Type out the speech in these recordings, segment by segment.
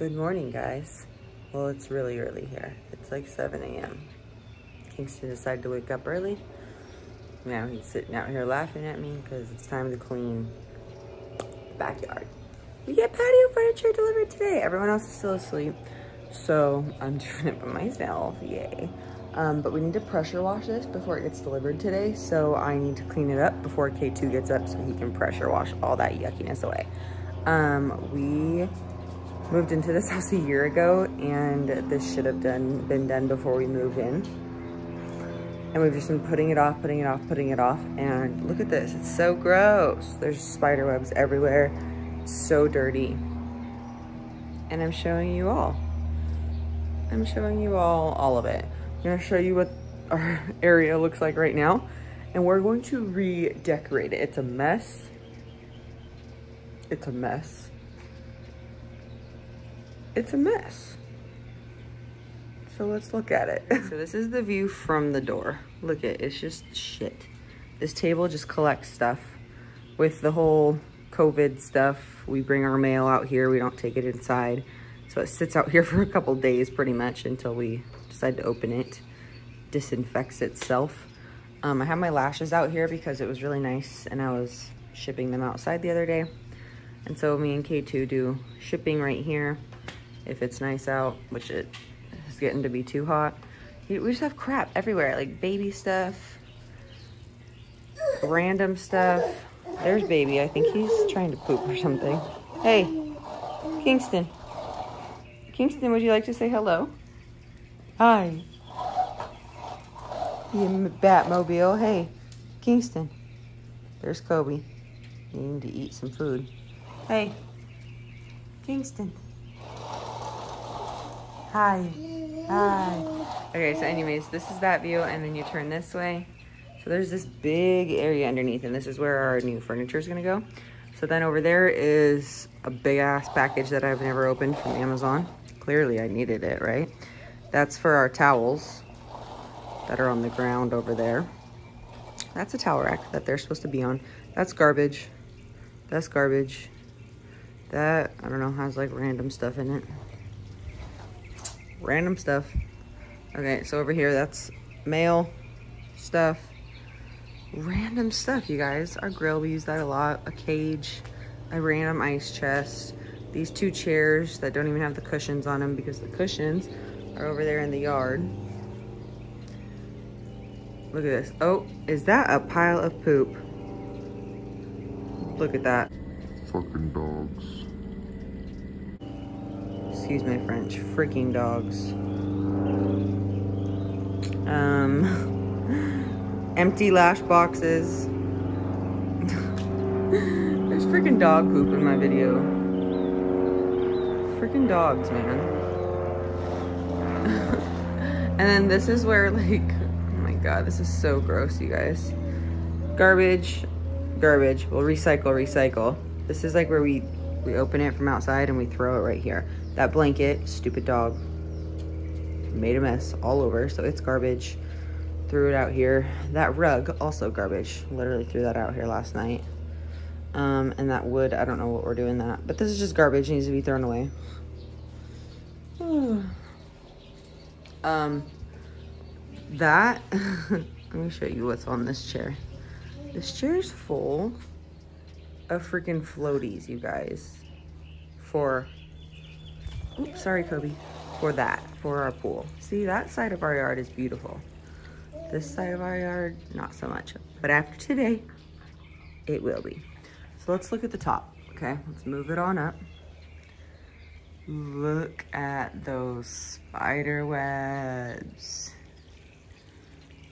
Good morning, guys. Well, it's really early here. It's like 7 a.m. Kingston decided to wake up early. Now he's sitting out here laughing at me because it's time to clean the backyard. We get patio furniture delivered today. Everyone else is still asleep, so I'm doing it by myself, yay. But we need to pressure wash this before it gets delivered today, so I need to clean it up before K2 gets up so he can pressure wash all that yuckiness away. We moved into this house a year ago, and this should have been done before we moved in. And we've just been putting it off. And look at this, it's so gross. There's spider webs everywhere, it's so dirty. And I'm showing you all. I'm showing you all of it. I'm gonna show you what our area looks like right now. And we're going to redecorate it. It's a mess. It's a mess. It's a mess. So let's look at it. So this is the view from the door. Look at it, it's just shit. This table just collects stuff. With the whole COVID stuff, we bring our mail out here, we don't take it inside. So it sits out here for a couple days pretty much until we decide to open it. Disinfects itself. I have my lashes out here because it was really nice and I was shipping them outside the other day. And so me and K2 do shipping right here. If it's nice out, which it is getting to be too hot. We just have crap everywhere, like baby stuff, random stuff. There's baby, I think he's trying to poop or something. Hey, Kingston. Kingston, would you like to say hello? Hi. You Batmobile, hey, Kingston. There's Kobe, needing to eat some food. Hey, Kingston. Hi. Okay, so anyways, this is that view, and then you turn this way. So there's this big area underneath, and this is where our new furniture is gonna go. So then over there is a big ass package that I've never opened from Amazon. Clearly I needed it, right? That's for our towels that are on the ground over there. That's a towel rack that they're supposed to be on. That's garbage. That's garbage. That, I don't know, has like random stuff in it. Random stuff. Okay, so over here, that's mail stuff. Random stuff, you guys. Our grill, we use that a lot. A cage, a random ice chest. These two chairs that don't even have the cushions on them because the cushions are over there in the yard. Look at this. Oh, is that a pile of poop? Look at that. Fucking dogs. Excuse my French, freaking dogs. Empty lash boxes. There's freaking dog poop in my video. Freaking dogs, man. And then this is where, like, oh my God, this is so gross, you guys. Garbage, garbage. We'll recycle. This is like where we open it from outside and we throw it right here. That blanket, stupid dog, made a mess all over, so it's garbage. Threw it out here. That rug, also garbage. Literally threw that out here last night. And that wood, I don't know what we're doing that. But this is just garbage, it needs to be thrown away. That, let me show you what's on this chair. This chair is full of freaking floaties, you guys. For, oops, sorry, Kobe, for that, for our pool. See, that side of our yard is beautiful. This side of our yard, not so much. But after today, it will be. So let's look at the top, okay? Let's move it on up. Look at those spider webs.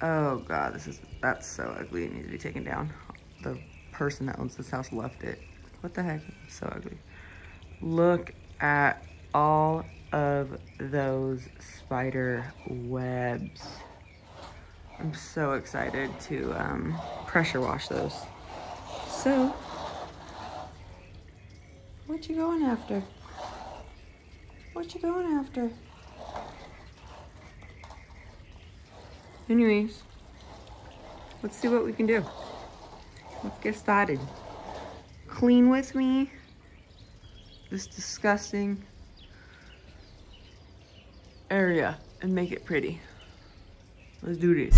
Oh God, that's so ugly, it needs to be taken down. The person that owns this house left it. What the heck, it's so ugly. Look at all of those spider webs. I'm so excited to pressure wash those. So, what you going after? What you going after? Anyways, let's see what we can do. Let's get started. Clean with me this disgusting area and make it pretty. Let's do this.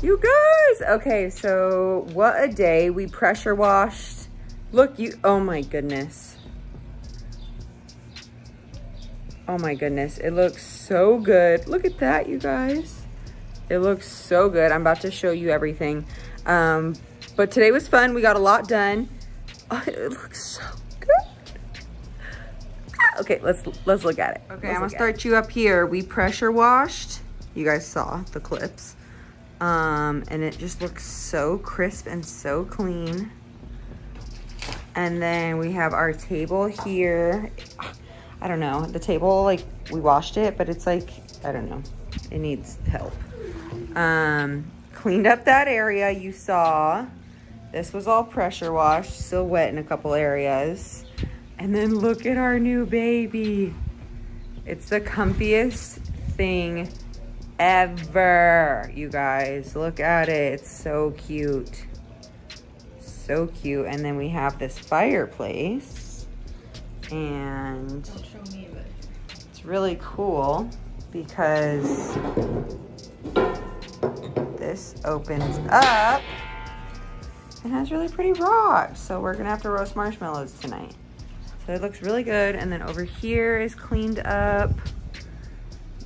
You guys, okay, so what a day. We pressure washed. Look, oh my goodness. Oh my goodness, it looks so good. Look at that, you guys. It looks so good. I'm about to show you everything. But today was fun. We got a lot done. Oh, it looks so good. Ah, okay, let's look at it. Okay, I'm gonna start you up here. We pressure washed. You guys saw the clips. And it just looks so crisp and so clean. And then we have our table here. I don't know, the table, like, we washed it, but it's like, I don't know, it needs help. Cleaned up that area you saw. This was all pressure washed, still wet in a couple areas. And then look at our new baby. It's the comfiest thing ever, you guys. Look at it. It's so cute, so cute. And then we have this fireplace, and don't show me, but it's really cool because this opens up and has really pretty rocks, so we're gonna have to roast marshmallows tonight. So it looks really good. And then over here is cleaned up.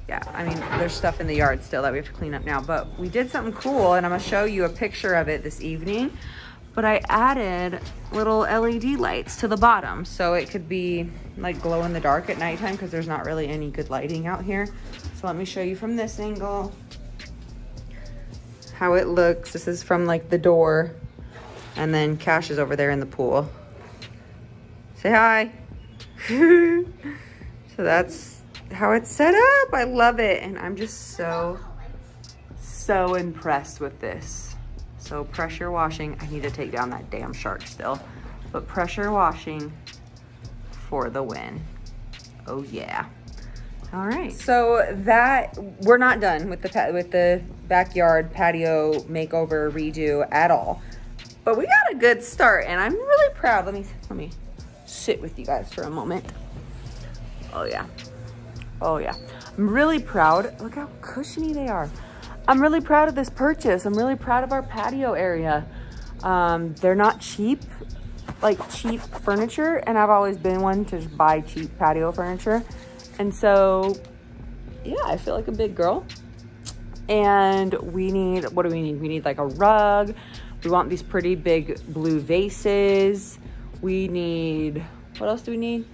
Yeah, I mean, there's stuff in the yard still that we have to clean up now, but we did something cool, and I'm gonna show you a picture of it this evening. but I added little LED lights to the bottom so it could be like glow in the dark at nighttime because there's not really any good lighting out here. So let me show you from this angle how it looks. This is from like the door, and then Cash is over there in the pool. Say hi. So that's how it's set up. I love it, and I'm just so impressed with this. So pressure washing, I need to take down that damn shark still, but pressure washing for the win. Oh yeah. All right. So that, we're not done with the backyard patio makeover redo at all, but we got a good start and I'm really proud. Let me sit with you guys for a moment. Oh yeah. Oh yeah. I'm really proud. Look how cushiony they are. I'm really proud of this purchase. I'm really proud of our patio area. They're not cheap, like cheap furniture. And I've always been one to just buy cheap patio furniture. And so, yeah, I feel like a big girl. And we need, what do we need? We need like a rug. We want these pretty big blue vases. We need, what else do we need?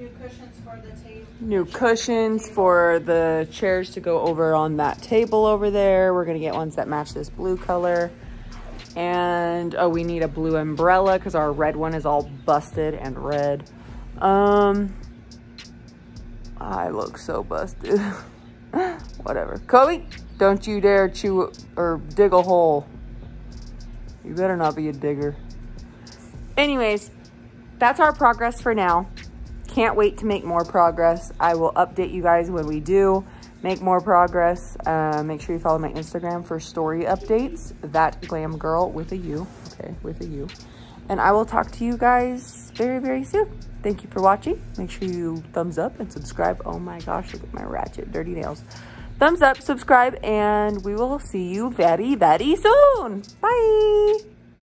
New cushions for the table. New cushions for the chairs to go over on that table over there. We're gonna get ones that match this blue color. And oh, we need a blue umbrella because our red one is all busted and red. I look so busted. Whatever. Kobe, don't you dare chew or dig a hole. You better not be a digger. Anyways, that's our progress for now. Can't wait to make more progress. I will update you guys when we do make more progress. Make sure you follow my Instagram for story updates. ThatGlamGurl with a U. Okay, with a U. And I will talk to you guys very, very soon. Thank you for watching. Make sure you thumbs up and subscribe. Oh my gosh, look at my ratchet dirty nails. Thumbs up, subscribe, and we will see you very, very soon. Bye.